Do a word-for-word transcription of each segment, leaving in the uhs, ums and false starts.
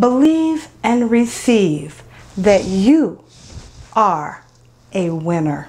Believe and receive that you are a winner.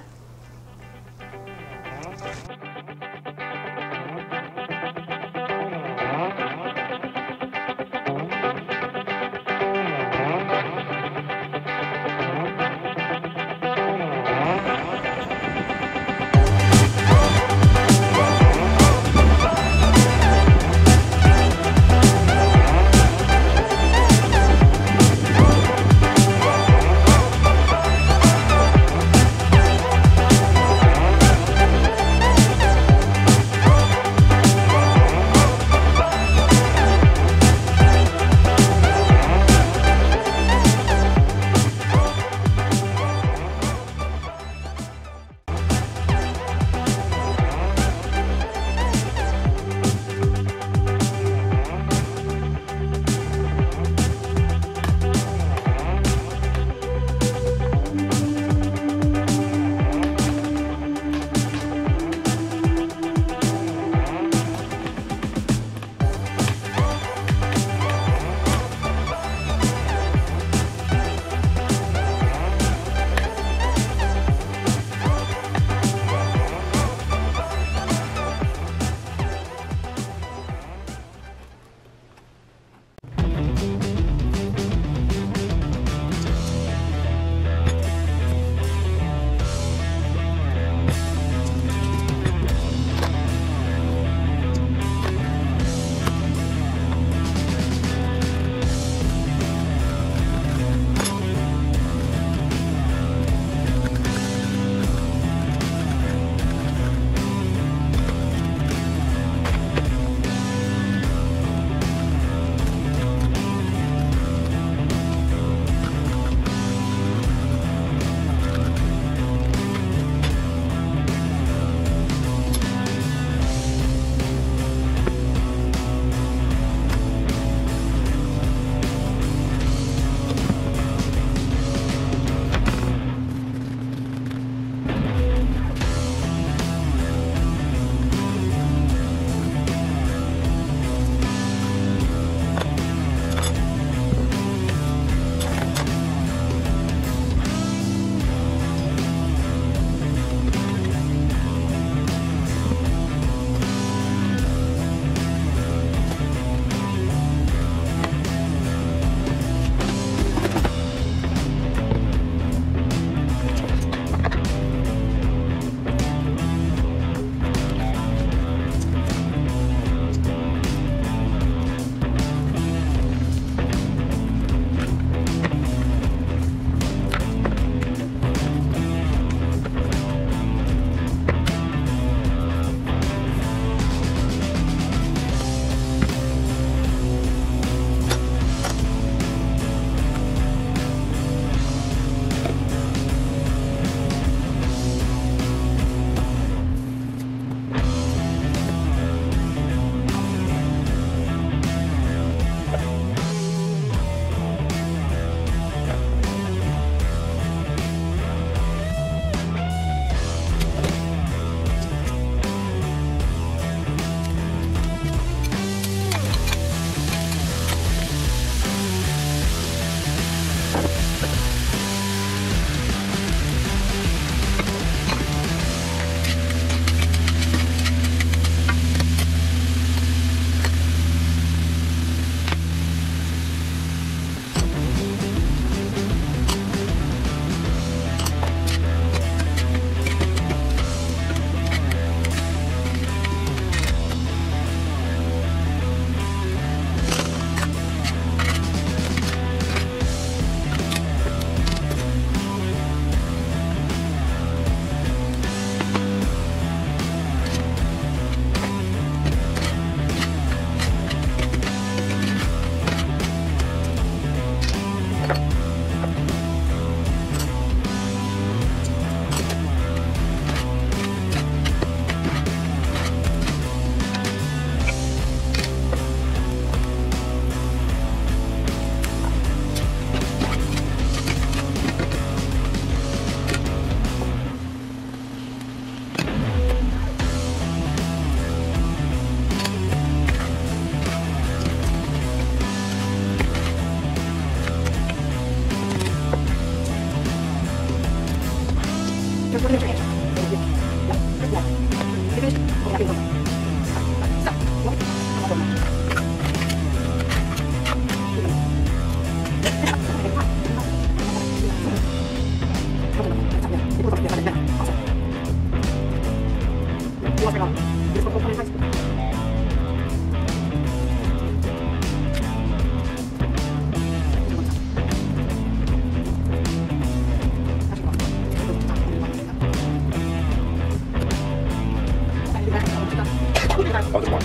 Oh, there's one.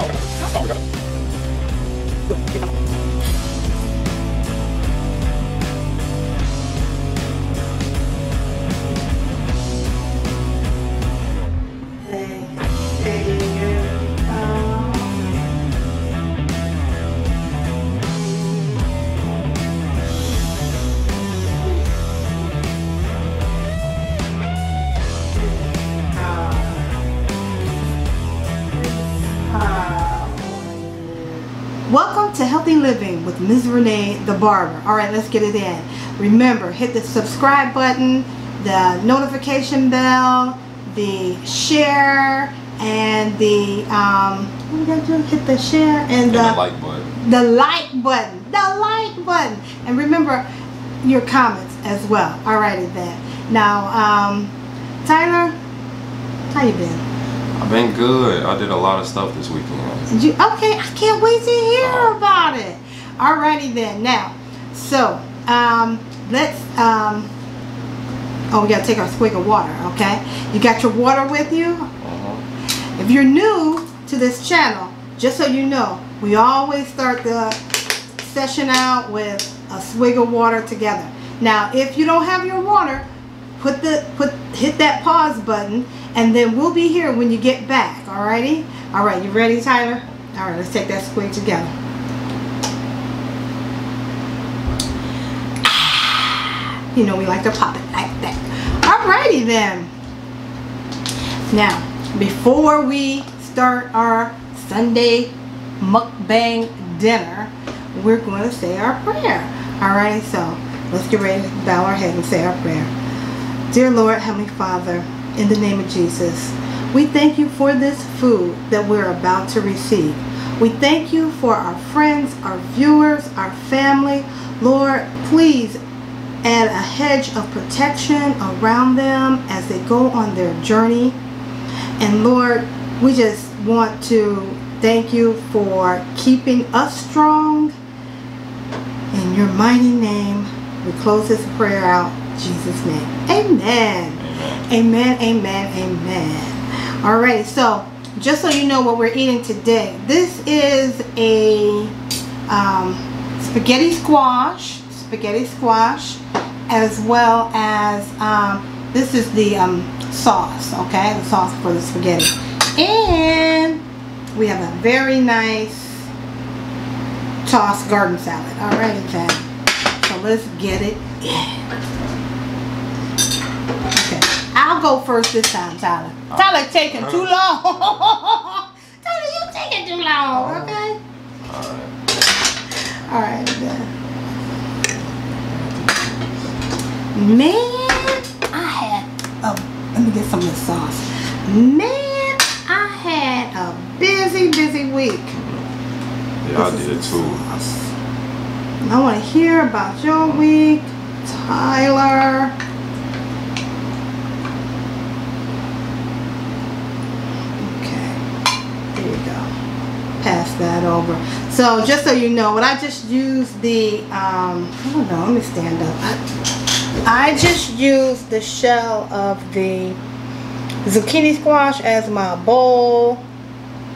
Oh, we got it. Oh, we got it. Welcome to Healthy Living with Miz Renee the Barber. Alright, let's get it in. Remember, hit the subscribe button, the notification bell, the share, and the um what did I do? Hit the share and, and the, the like button. The like button. The like button. And remember your comments as well. Alrighty then. Now, um Tylar, how you been? I've been good. I did a lot of stuff this weekend. Did you? Okay, I can't wait to hear about it. Alrighty then. Now, so um, let's. Um, oh, we gotta take our swig of water. Okay, you got your water with you. Uh-huh. If you're new to this channel, just so you know, we always start the session out with a swig of water together. Now, if you don't have your water, put the put hit that pause button. And then we'll be here when you get back, alrighty? Alright, you ready, Tylar? Alright, let's take that squid together. You know, we like to pop it like that. Alrighty then. Now, before we start our Sunday mukbang dinner, we're going to say our prayer. Alright, so let's get ready to bow our head and say our prayer. Dear Lord, Heavenly Father, in the name of Jesus, we thank you for this food that we're about to receive. We thank you for our friends, our viewers, our family. Lord, please add a hedge of protection around them as they go on their journey. And Lord, we just want to thank you for keeping us strong. In your mighty name, we close this prayer out in Jesus' name. Amen. Amen, amen, amen. Alright, so just so you know what we're eating today, this is a um, spaghetti squash, spaghetti squash, as well as um, this is the um, sauce, okay, the sauce for the spaghetti. And we have a very nice tossed garden salad. Alright, okay. So let's get it in. I'll go first this time, Tylar. Uh, Tylar taking too long. Tylar, you taking too long, uh, okay? Alright. Alright, then. Man, I had a... Let me get some of this sauce. Man, I had a busy, busy week. Yeah, this I did too. I want to hear about your week, Tylar. Pass that over. So just so you know, when I just used the um I don't know, let me stand up. I, I just used the shell of the zucchini squash as my bowl,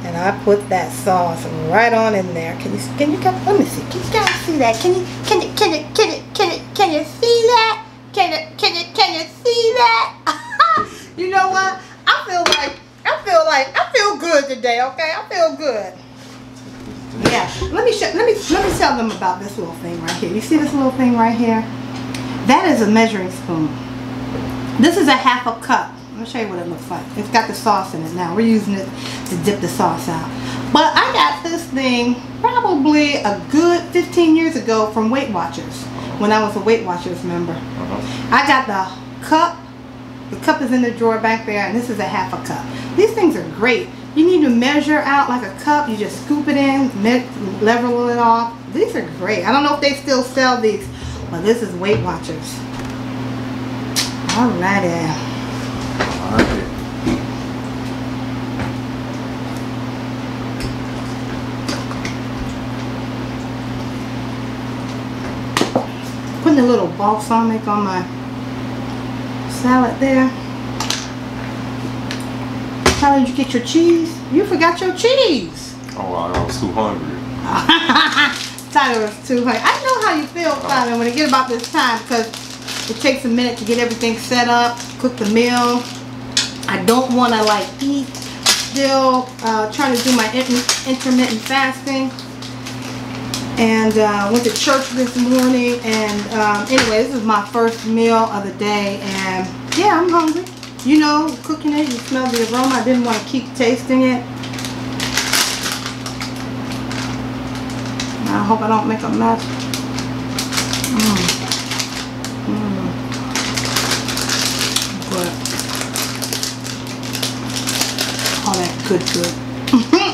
and I put that sauce right on in there. Can you can you guys let me see? Can you guys see that? Can you can you can you can you can you, can you see that? Can you can you can you see that? You know what? I feel like I feel like I feel good today, okay? I feel good. Yeah, let me show, let me let me tell them about this little thing right here. You see this little thing right here? That is a measuring spoon. This is a half a cup. Let me show you what it looks like. It's got the sauce in it now. We're using it to dip the sauce out. But I got this thing probably a good fifteen years ago from Weight Watchers, when I was a Weight Watchers member. I got the cup. The cup is in the drawer back there, and this is a half a cup. These things are great. You need to measure out like a cup. You just scoop it in, level it off. These are great. I don't know if they still sell these, but this is Weight Watchers. All righty. All right. Putting a little balsamic on my salad there. telling you to get your cheese. You forgot your cheese. Oh, I was too hungry. Tyler was too hungry. I know how you feel, Tyler, oh. when it gets about this time, because it takes a minute to get everything set up, cook the meal. I don't want to like eat. Still uh, trying to do my intermittent fasting. And uh, went to church this morning. And um, anyway, this is my first meal of the day. And yeah, I'm hungry. You know, cooking it, you smell the aroma. I didn't want to keep tasting it. I hope I don't make a mess. Mm. Mm. Good. All that good good.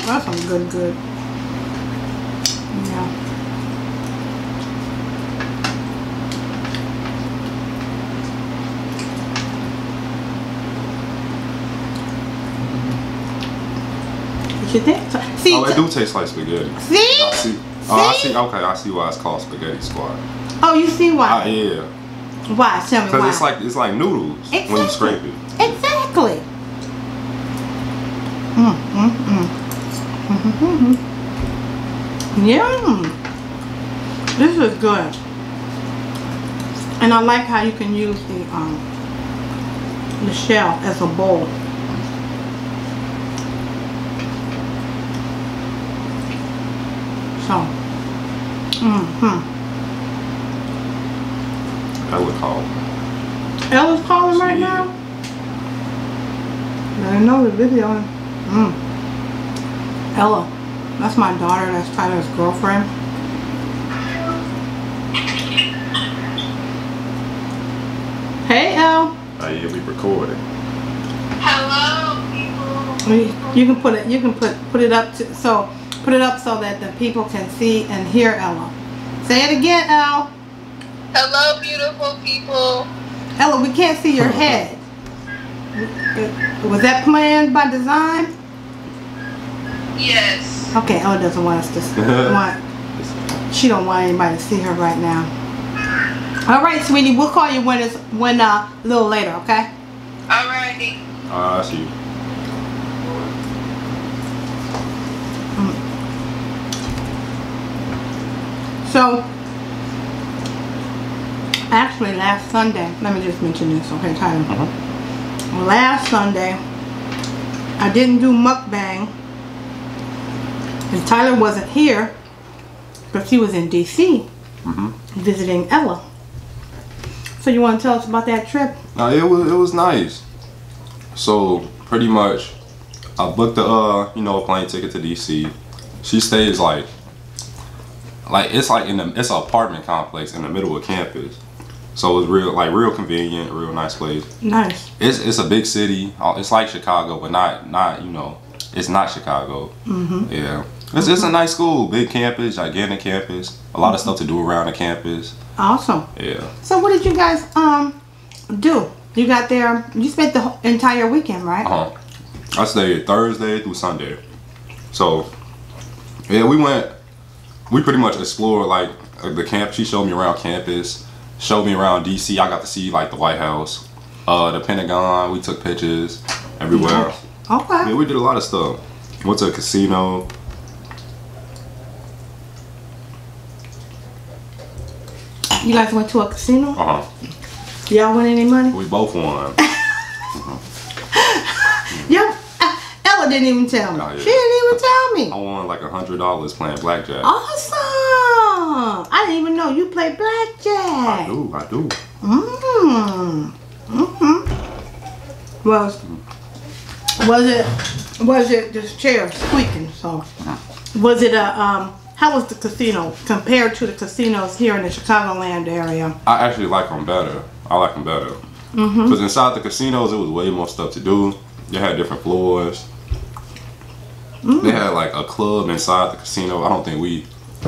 That's some good good. Yeah. What you think? See, oh, it do taste like spaghetti. See? I see. Oh, I see. Okay, I see why it's called Spaghetti Squad. Oh, you see why? Uh, yeah. Why? Tell me why. Because it's like it's like noodles exactly. when you scrape it. Exactly. Mm, mm, mm. Mm, mm, mm, mm. Yeah, this is good, and I like how you can use the um the shell as a bowl. So, mm hmm. Ella's calling. Ella's calling right now. I know the video. Mm. Ella, that's my daughter, that's Tyler's girlfriend. Hey, Elle. Oh yeah, we recorded. Hello, people. You can put it. You can put put it up to so put it up so that the people can see and hear Ella. Say it again, Elle. Hello, beautiful people. Ella, we can't see your head. Was that planned by design? Yes. Okay, Ella doesn't want us to want. She don't want anybody to see her right now. All right, sweetie, we'll call you when it's when uh, a little later, okay? All righty. Uh, I see you. So, actually, last Sunday. Let me just mention this, okay, Tyler? Uh -huh. Last Sunday, I didn't do mukbang. And Tyler wasn't here, but she was in D C Mm-hmm. visiting Ella. So you want to tell us about that trip? Uh, it was it was nice. So pretty much, I booked a uh, you know a plane ticket to D C She stays like like it's like in the it's an apartment complex in the middle of campus. So it's real like real convenient, real nice place. Nice. It's it's a big city. It's like Chicago, but not not you know it's not Chicago. Mm-hmm. Yeah. It's, it's a nice school, big campus, gigantic campus, a lot of stuff to do around the campus. Awesome. Yeah. So what did you guys um do? You got there, you spent the entire weekend, right? Uh-huh. I stayed Thursday through Sunday. So, yeah, we went, we pretty much explored like the camp. She showed me around campus, showed me around D C. I got to see like the White House, uh, the Pentagon. We took pictures everywhere. Yeah. Okay. Yeah, we did a lot of stuff. Went to a casino. You guys went to a casino? Uh huh. Y'all win any money? We both won. uh-huh. Yep. Ella didn't even tell me. Oh, yeah. She didn't even tell me. I won like a hundred dollars playing blackjack. Awesome. I didn't even know you played blackjack. I do. I do. Mmm. Mm-hmm. Well. Was it was it this chair squeaking? So was it a um? How was the casino compared to the casinos here in the Chicagoland area? I actually like them better. I like them better because mm-hmm. inside the casinos it was way more stuff to do. They had different floors. Mm. They had like a club inside the casino. I don't think we,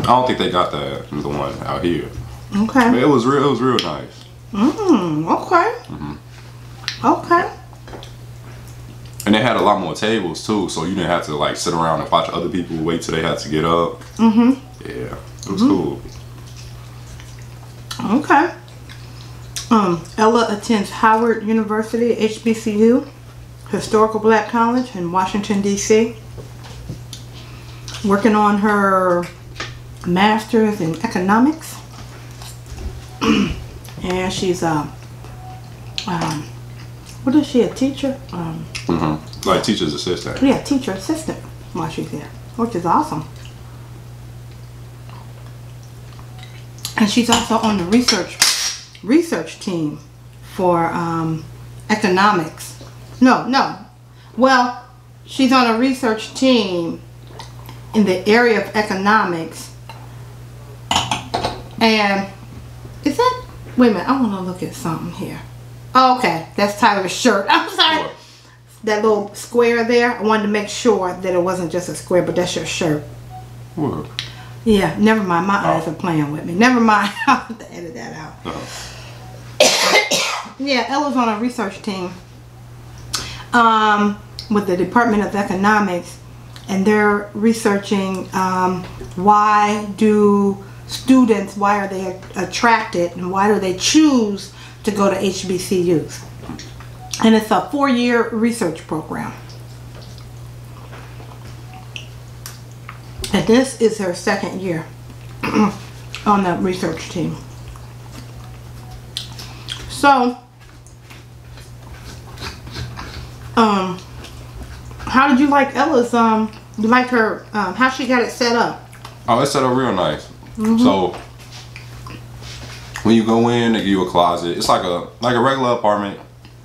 I don't think they got that the one out here. Okay. But it was real. It was real nice. Mm. Okay. Mm-hmm. Okay. And they had a lot more tables too, so you didn't have to like sit around and watch other people wait till they had to get up. Mhm. Yeah, it was mm-hmm. cool. Okay. Um, Ella attends Howard University, H B C U. Historical Black College in Washington, D C Working on her master's in economics. And she's a, um, what is she, a teacher? Um, mm-hmm. Like teacher's assistant. Yeah, teacher assistant while she's there, which is awesome. And she's also on the research research team for um, economics. No, no. Well, she's on a research team in the area of economics. And is that, wait a minute, I want to look at something here. Oh, okay, that's Tyler's shirt. I'm sorry. What? That little square there, I wanted to make sure that it wasn't just a square, but that's your shirt. What? Yeah, never mind. My eyes oh. are playing with me. Never mind. I'll have to edit that out. Oh. Yeah, Ella's on a research team um, with the Department of Economics, and they're researching um, why do students, why are they attracted, and why do they choose to go to H B C Us. And it's a four-year research program. And this is her second year on the research team. So, um, how did you like Ella's, um, you like her, um, how she got it set up? Oh, it's set up real nice. Mm-hmm. So, when you go in, they give you a closet. It's like a, like a regular apartment.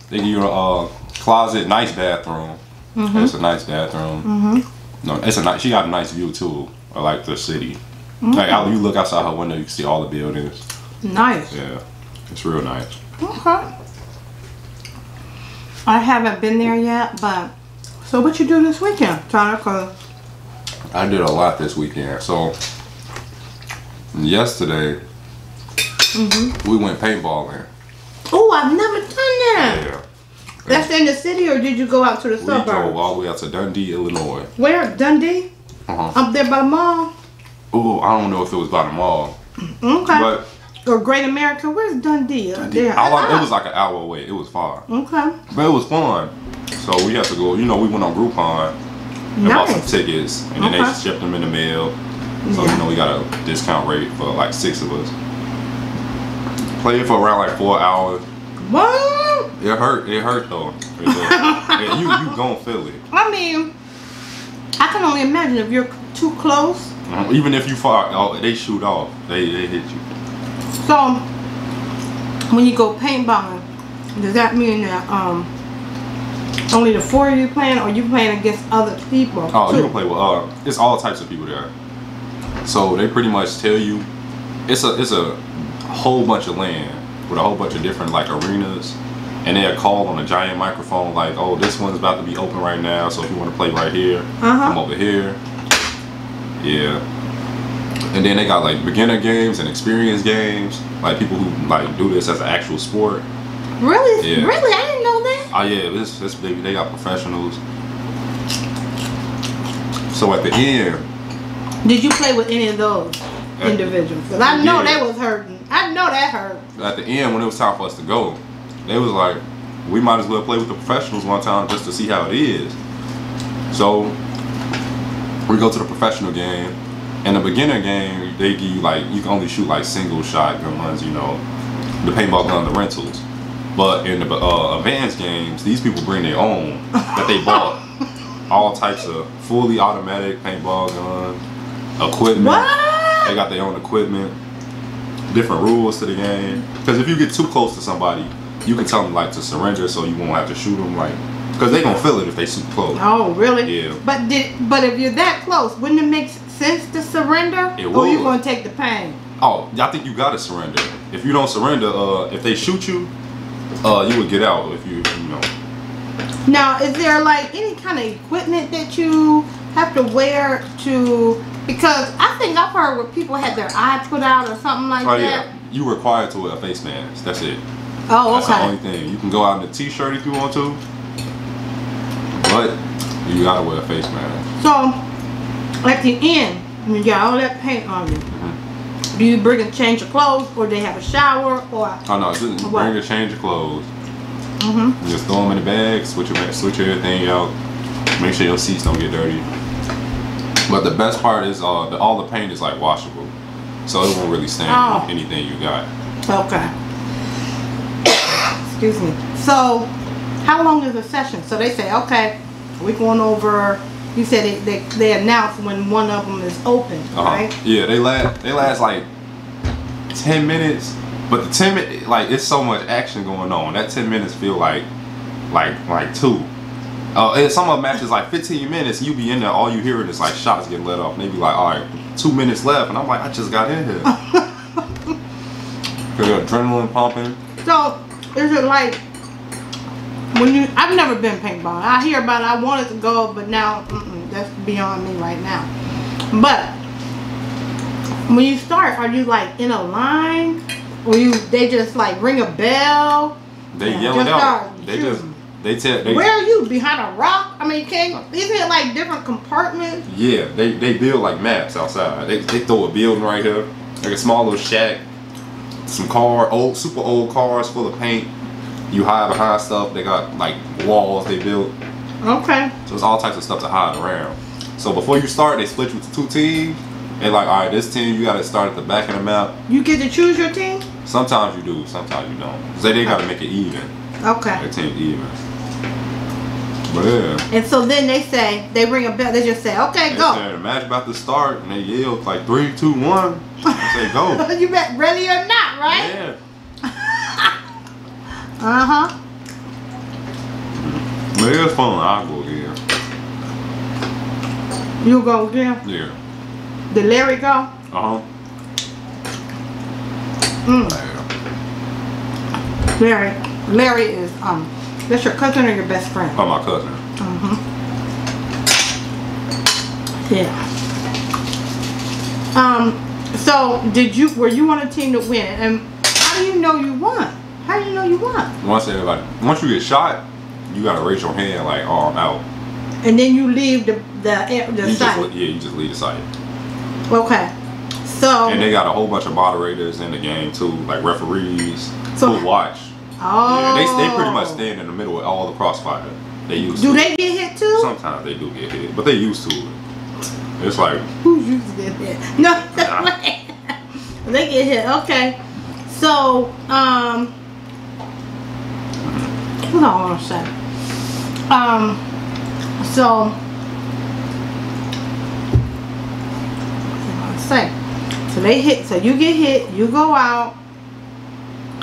They give you a uh, closet, nice bathroom. Mm-hmm. It's a nice bathroom. Mm-hmm. No, it's a nice, she got a nice view too. I like the city. Mm-hmm. Like how you look outside her window, you can see all the buildings. Nice. Yeah, it's real nice. Okay. I haven't been there yet, but so what you doing this weekend, Tyler? I did a lot this weekend. So yesterday, mm-hmm. we went paintballing. Oh, I've never done that. Yeah. That's in the city, or did you go out to the suburbs? We drove all the way out to Dundee, Illinois. Where? Dundee? Uh-huh. Up there by the mall? Oh, I don't know if it was by the mall. Okay. But or Great America? Where's Dundee? Dundee. There. I like, it was like an hour away. It was far. Okay. But it was fun. So we had to go. You know, we went on Groupon and nice. bought some tickets, and then okay. they shipped them in the mail. So yeah. you know, we got a discount rate for like six of us. Played for around like four hours. What? It hurt. It hurt though. It hurt. Yeah, you you gonna feel it. I mean, I can only imagine if you're too close. Even if you far, oh, they shoot off. They they hit you. So when you go paintballing, does that mean that um only the four of you playing, or you playing against other people? Oh, too? You can play with uh, it's all types of people there. So they pretty much tell you, it's a it's a whole bunch of land with a whole bunch of different like arenas. And they'll call on a giant microphone like, oh, this one's about to be open right now, so if you want to play right here, uh-huh. come over here. Yeah. And then they got like beginner games and experience games. Like people who like do this as an actual sport. Really? Yeah. Really? I didn't know that. Oh yeah, this this baby, they got professionals. So at the end. Did you play with any of those at, individuals? Because I know yeah. they was hurting. I know that hurt. At the end, when it was time for us to go, they was like, we might as well play with the professionals one time just to see how it is. So we go to the professional game, and the beginner game, they give you like, you can only shoot like single shot guns, you know, the paintball gun, the rentals. But in the uh, advanced games, these people bring their own that they bought. All types of fully automatic paintball gun, equipment. What? They got their own equipment, different rules to the game. Because if you get too close to somebody, you can tell them like to surrender, so you won't have to shoot them, like, because they gonna feel it if they shoot close. Oh, really? Yeah. But did but if you're that close, wouldn't it make sense to surrender? It would. Or you gonna take the pain? Oh, I think you gotta surrender. If you don't surrender, uh, if they shoot you, uh, you would get out. If you, you know. Now, is there like any kind of equipment that you have to wear to? Because I think I've heard where people had their eye put out or something like oh, that. Oh yeah, you required to wear a face mask. That's it. Oh, okay. That's the only thing. You can go out in a t-shirt if you want to, but you gotta wear a face mask. So, at the end, when you got all that paint on you, mm-hmm. do you bring a change of clothes, or they have a shower, or? Oh no, just bring a change of clothes. Mm-hmm. Just throw them in the bag, switch, your, switch everything out, make sure your seats don't get dirty. But the best part is uh, the, all the paint is like washable, so it won't really stain oh. anything you got. Okay. Excuse me. So, how long is a session? So they say, okay, we're going over. You said they they, they announce when one of them is open, uh-huh. right? Yeah, they last they last like ten minutes, but the ten minutes like it's so much action going on. That ten minutes feel like like like two. Uh, and some of the matches like fifteen minutes, you be in there, all you hearing is like shots getting let off. And they be like, all right, two minutes left, and I'm like, I just got in here. The adrenaline pumping. So is it like when you? I've never been paintball. I hear about it. I wanted to go, but now mm-mm, that's beyond me right now. But when you start, are you like in a line, or you? They just like ring a bell. They yell it out. They just. They tell they, where are you behind a rock? I mean, can't isn't it like different compartments? Yeah, they they build like maps outside. They they throw a building right here, like a small little shack, some car old super old cars full of paint. You hide behind stuff. They got like walls they build. Okay. So it's all types of stuff to hide around. So before you start, they split you to two teams. They're like, all right, this team you got to start at the back of the map. You get to choose your team. Sometimes you do. Sometimes you don't. So they got to make it even. Okay. Their team even. But yeah. And so then they say, they ring a bell, they just say, okay, they go. Say, the match about to start, and they yell like three, two, one. They say, go. You bet, ready or not, right? Yeah. uh huh. But it's fun. I'll go again. You go again? Yeah. Did Larry go? Uh huh. Mm. Yeah. Larry. Larry is, um, that's your cousin or your best friend? Oh, my cousin. Mm-hmm. Yeah. Um, so, did you, were you on a team to win? And how do you know you won? How do you know you won? Once they, like, once you get shot, you got to raise your hand, like, oh, I'm out. And then you leave the, the, the site? Just, yeah, you just leave the site. Okay. So. And they got a whole bunch of moderators in the game, too, like referees so, who watch. Oh. Yeah, they, they pretty much stand in the middle of all the crossfire. They used do to. Do they get hit too? Sometimes they do get hit, but they used to it. It's like. Who's used to get hit? No, nah. They get hit, okay. So, um. Hold on a second. Um, so. What do I say? So they hit, so you get hit, you go out.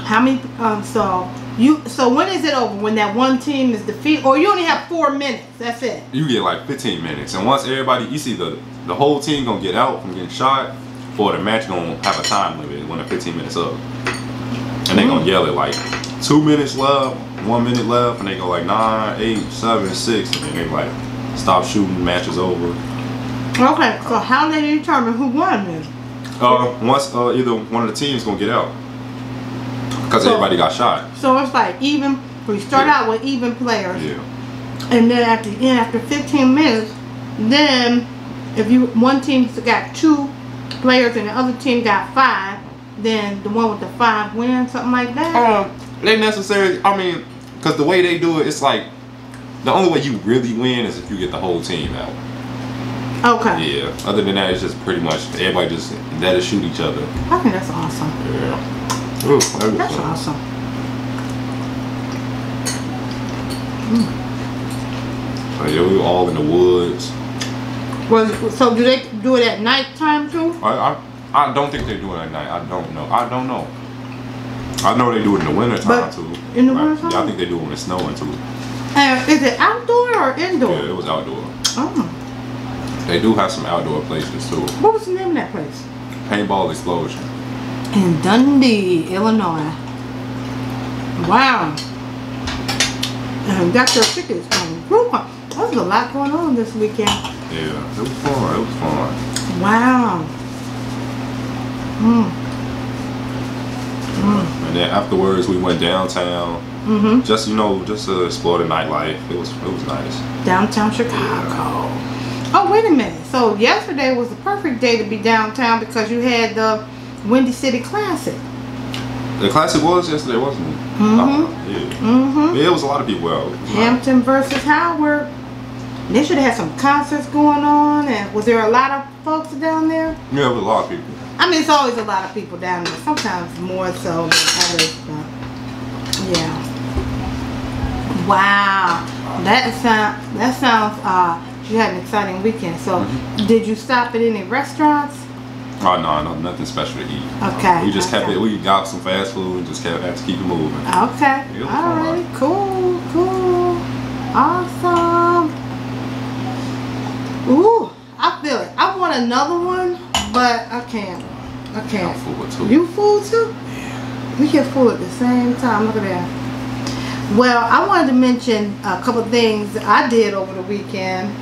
How many? Um, so you. So when is it over? When that one team is defeated, or you only have four minutes? That's it. You get like fifteen minutes, and once everybody, you see the the whole team gonna get out from getting shot, or the match gonna have a time limit when the fifteen minutes up, and they mm. gonna yell it like two minutes left, one minute left, and they go like nine, eight, seven, six, and then they like stop shooting. Match is over. Okay. So how do they determine who won then? Uh, once uh, either one of the teams gonna get out. Because so, everybody got shot. So it's like even, we start yeah. out with even players. Yeah. And then at the end, after fifteen minutes, then if you one team's got two players and the other team got five, then the one with the five wins, something like that? Um, they necessarily, I mean, because the way they do it, it's like, the only way you really win is if you get the whole team out. Okay. Yeah, other than that, it's just pretty much, everybody just, that'll shoot each other. I think that's awesome. Yeah. Ooh, that That's fun. awesome. Mm. So yeah, we were all in the woods. Was so do they do it at night time too? I, I I don't think they do it at night. I don't know. I don't know. I know they do it in the winter time but too. In the winter time? Yeah, I think they do it when it's snowing too. And is it outdoor or indoor? Yeah, it was outdoor. Oh. They do have some outdoor places too. What was the name of that place? Paintball Explosion. In Dundee, Illinois. Wow. And got your tickets from Groupon. That was a lot going on this weekend. Yeah, it was fun. It was fun. Wow. Mm. Mm. And then afterwards, we went downtown. Mm-hmm. Just, you know, just to explore the nightlife. It was, it was nice. Downtown Chicago. Yeah. Oh, wait a minute. So yesterday was the perfect day to be downtown because you had the Windy City Classic. The classic was yesterday, wasn't it? Mm-hmm. Uh, yeah. Mm-hmm. Yeah, it was a lot of people out. Hampton versus Howard. They should have had some concerts going on. And was there a lot of folks down there? Yeah, it was a lot of people. I mean, it's always a lot of people down there. Sometimes more so than others. But yeah. Wow. That sounds. That sounds. Uh, you had an exciting weekend. So, mm-hmm. did you stop at any restaurants? Oh no, no, nothing special to eat. Okay. Um, we just okay. kept it. We got some fast food and just kept had to keep it moving. Okay. It was all right. Fun. Cool. Cool. Awesome. Ooh, I feel it. I want another one, but I can't. I can't. I'm full too. You full too? Yeah. We get full at the same time. Look at that. Well, I wanted to mention a couple of things I did over the weekend.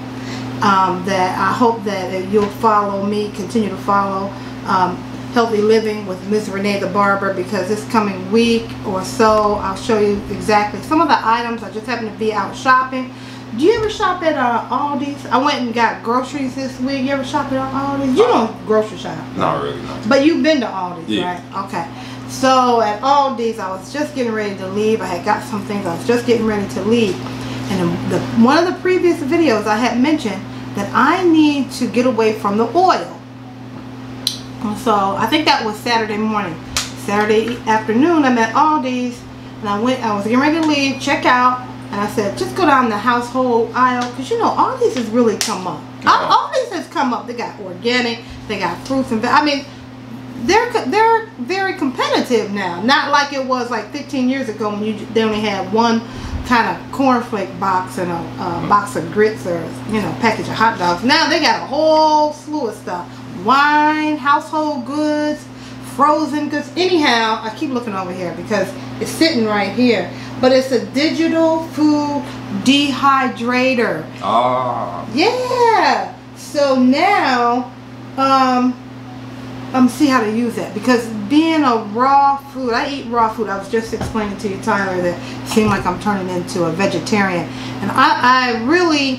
Um, that I hope that you'll follow me, continue to follow um, Healthy Living with Miz Renee the Barber, because this coming week or so I'll show you exactly some of the items. I just happen to be out shopping. Do you ever shop at uh, Aldi's? I went and got groceries this week. You ever shop at Aldi's? You uh, don't grocery shop. Not really, not. But you've been to Aldi's, yeah. Right? Okay. So at Aldi's, I was just getting ready to leave. I had got some things. I was just getting ready to leave. And the, one of the previous videos I had mentioned that I need to get away from the oil. And so I think that was Saturday morning. Saturday afternoon I'm at Aldi's and I went, I was getting ready to leave, check out, and I said just go down the household aisle, because you know Aldi's has really come up. Aldi's has come up. They got organic, they got fruits and I mean they're they're very competitive now. Not like it was like fifteen years ago when you they only had one kind of cornflake box and a, a box of grits or you know package of hot dogs. Now they got a whole slew of stuff, wine, household goods, frozen goods. Anyhow, I keep looking over here because it's sitting right here, but it's a digital food dehydrator. Ah. Yeah, so now um um see how to use that, because being a raw food, I eat raw food. I was just explaining to you, Tylar, that it seemed like I'm turning into a vegetarian, and I, I really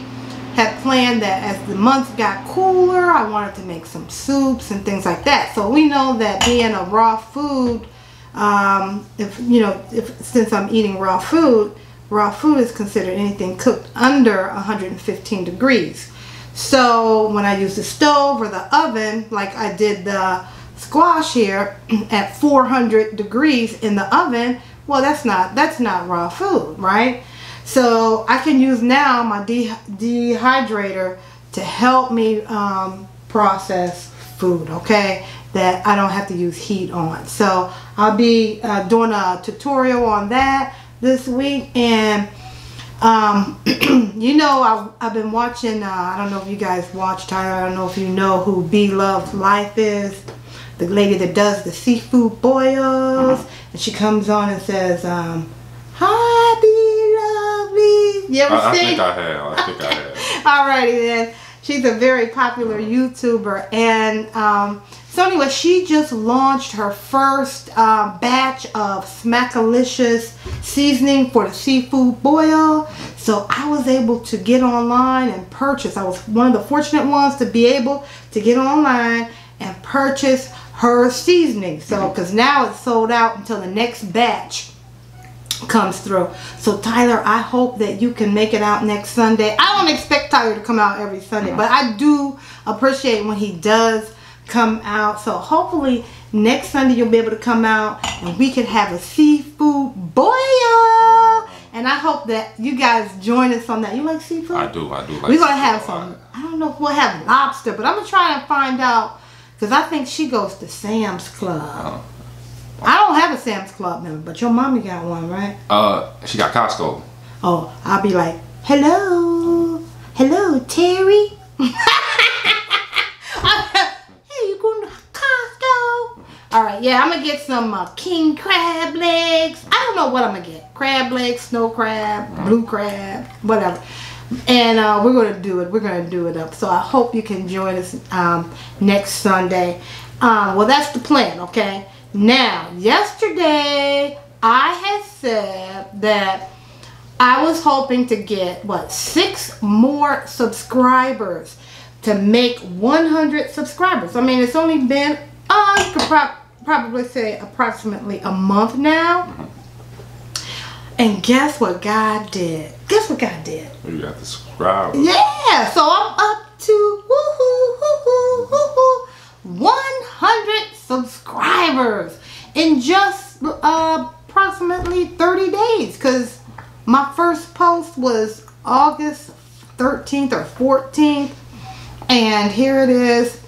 had planned that as the months got cooler I wanted to make some soups and things like that. So we know that being a raw food, um, if you know if since I'm eating raw food, raw food is considered anything cooked under one hundred fifteen degrees. So when I use the stove or the oven, like I did the squash here at four hundred degrees in the oven, well that's not that's not raw food, right? So I can use now my de dehydrator to help me um, process food, okay, that I don't have to use heat on. So I'll be uh, doing a tutorial on that this week. And Um, you know, I've, I've been watching, uh, I don't know if you guys watch, Tylar, I don't know if you know who Be Loved Life is, the lady that does the seafood boils, mm-hmm. and she comes on and says, um, hi, Be Loved Life. You ever I, seen? I think I have, I think I have. Alrighty then. She's a very popular YouTuber, and um, so anyway, she just launched her first uh, batch of Smackalicious seasoning for the seafood boil. So I was able to get online and purchase. I was one of the fortunate ones to be able to get online and purchase her seasoning. So, because now it's sold out until the next batch comes through. So Tylar, I hope that you can make it out next Sunday. I don't expect Tylar to come out every Sunday, but I do appreciate when he does come out. So hopefully next Sunday you'll be able to come out and we could have a seafood boil. And I hope that you guys join us on that. You like seafood? I do, I do like seafood. We're gonna have some, I don't know if we'll have lobster, but I'm gonna try and find out, because I think she goes to Sam's Club. I don't have a Sam's Club member, but your mommy got one, right? Uh, she got Costco. Oh, I'll be like, hello, hello, Terry. Hey, you going to Costco? All right, yeah, I'm going to get some uh, king crab legs. I don't know what I'm going to get. Crab legs, snow crab, blue crab, whatever. And uh, we're going to do it. We're going to do it up. So I hope you can join us um, next Sunday. Uh, well, that's the plan, okay? Now, yesterday I had said that I was hoping to get, what, six more subscribers to make one hundred subscribers. I mean, it's only been, uh, you could pro probably say approximately a month now. And guess what God did? Guess what God did? You got the subscribers. Yeah, so I'm up to woohoo, woohoo, woohoo, one hundred subscribers in just uh, approximately thirty days. Because my first post was August thirteenth or fourteenth. And here it is,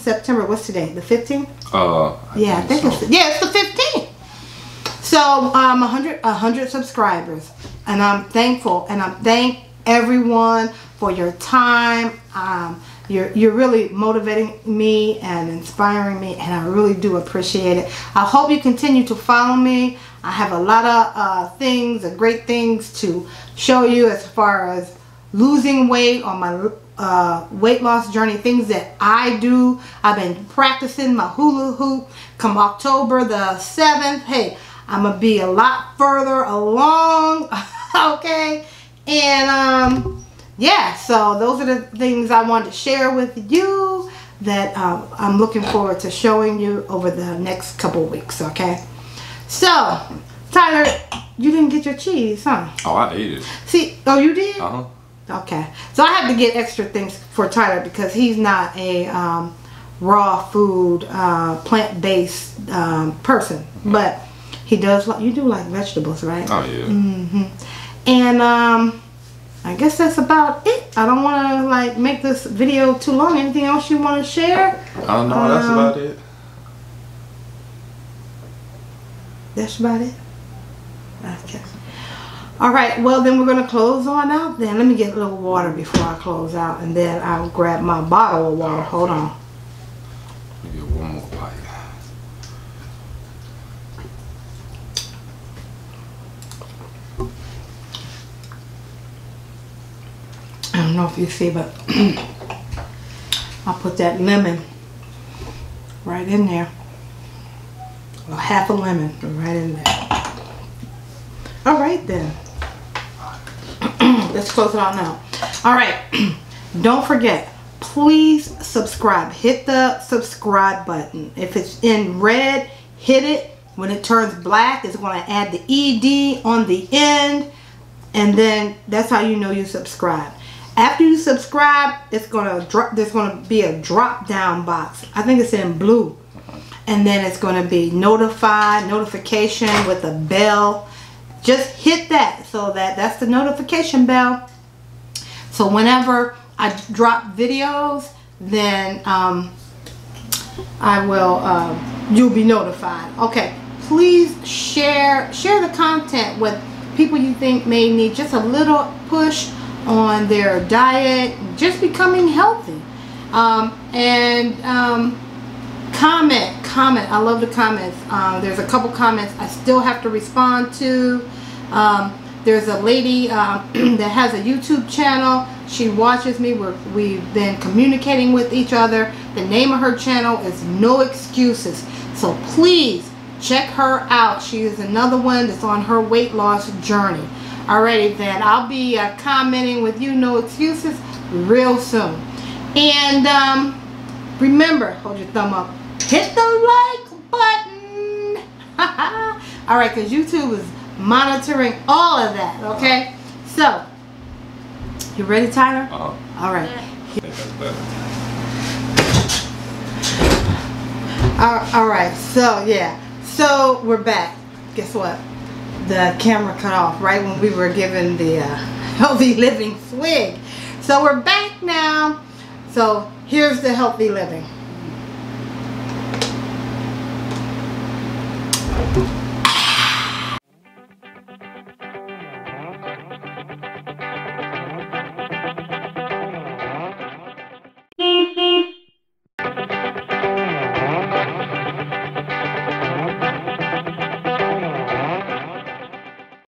September, what's today? The fifteenth? Uh, I yeah, think I think so. it's, yeah, it's the fifteenth. So um, one hundred, one hundred subscribers, and I'm thankful, and I thank everyone for your time. Um, you're, you're really motivating me and inspiring me, and I really do appreciate it. I hope you continue to follow me. I have a lot of uh, things, uh, great things to show you as far as losing weight on my uh, weight loss journey, things that I do. I've been practicing my hula hoop. Come October the seventh, hey, I'm gonna be a lot further along, okay? And um, yeah, so those are the things I wanted to share with you that um, I'm looking forward to showing you over the next couple weeks, okay? So, Tylar, you didn't get your cheese, huh? Oh, I ate it. See, oh, you did? Uh huh. Okay, so I have to get extra things for Tylar because he's not a um, raw food, uh, plant-based um, person, mm-hmm. but. He does like, you do like vegetables, right? Oh, yeah. Mm-hmm. And um, I guess that's about it. I don't want to like make this video too long. Anything else you want to share? Oh, no, um, that's about it. That's about it? Okay. All right, well, then we're going to close on out then. Let me get a little water before I close out, and then I'll grab my bottle of water. Hold on. Let me get one more bite. I don't know if you see, but I'll put that lemon right in there. Well, half a lemon right in there. All right, then. Let's close it all now. All right. Don't forget, please subscribe. Hit the subscribe button. If it's in red, hit it. When it turns black, it's going to add the E D on the end. And then that's how you know you subscribe. After you subscribe, it's gonna drop. There's gonna be a drop-down box. I think it's in blue, and then it's gonna be notified, notification with a bell. Just hit that so that that's the notification bell. So whenever I drop videos, then um, I will. Uh, you'll be notified. Okay. Please share share the content with people you think may need just a little push on their diet, just becoming healthy, um, and um, comment, comment. I love the comments. Um, there's a couple comments I still have to respond to. Um, there's a lady uh, that has a YouTube channel. She watches me. We're, we've been communicating with each other. The name of her channel is No Excuses. So please check her out. She is another one that's on her weight loss journey. Alrighty then, I'll be uh, commenting with you, No Excuses, real soon. And um, remember, hold your thumb up, hit the like button. Alright, because YouTube is monitoring all of that, okay? So, you ready, Tylar? Uh-huh. Alright. Yeah. Alright, so yeah, so we're back. Guess what? The camera cut off right when we were given the uh, healthy living swig. So we're back now. So here's the healthy living.